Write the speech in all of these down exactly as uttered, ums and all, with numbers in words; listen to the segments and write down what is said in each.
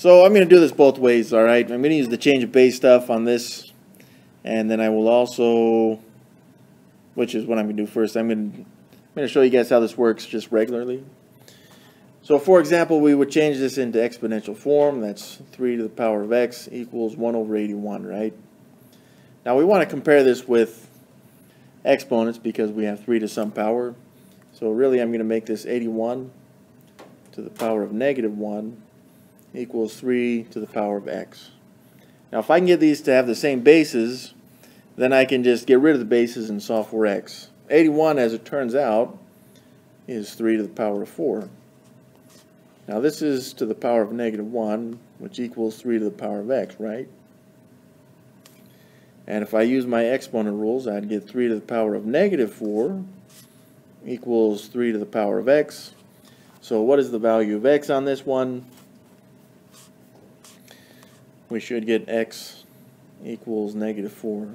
So I'm going to do this both ways, all right? I'm going to use the change of base stuff on this, and then I will also, which is what I'm going to do first, I'm going to, I'm going to show you guys how this works just regularly. So for example, we would change this into exponential form. That's three to the power of x equals one over eighty-one, right? Now we want to compare this with exponents because we have three to some power. So really I'm going to make this eighty-one to the power of negative one equals three to the power of x. Now if I can get these to have the same bases, then I can just get rid of the bases and solve for x. eighty-one, as it turns out, is three to the power of four. Now this is to the power of negative one, which equals three to the power of x, right? And if I use my exponent rules, I'd get three to the power of negative four equals three to the power of x. So what is the value of x on this one? We should get x equals negative four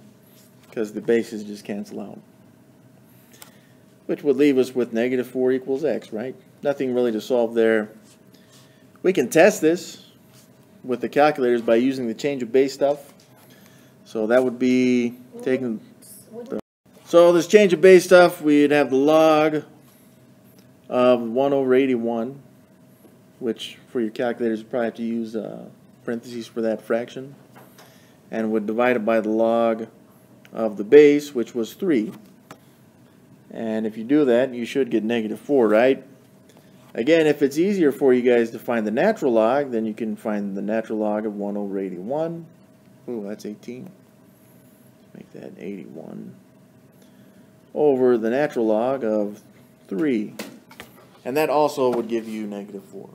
because the bases just cancel out, which would leave us with negative four equals x, right? Nothing really to solve there. We can test this with the calculators by using the change of base stuff. So that would be taking the... So this change of base stuff, we'd have the log of one over eighty-one, which for your calculators you probably have to use uh, parentheses for that fraction, and would divide it by the log of the base, which was three. And if you do that, you should get negative four, right? Again, if it's easier for you guys to find the natural log, then you can find the natural log of one over eighty-one. Ooh, that's eighteen. Let's make that eighty-one over the natural log of three. And that also would give you negative four.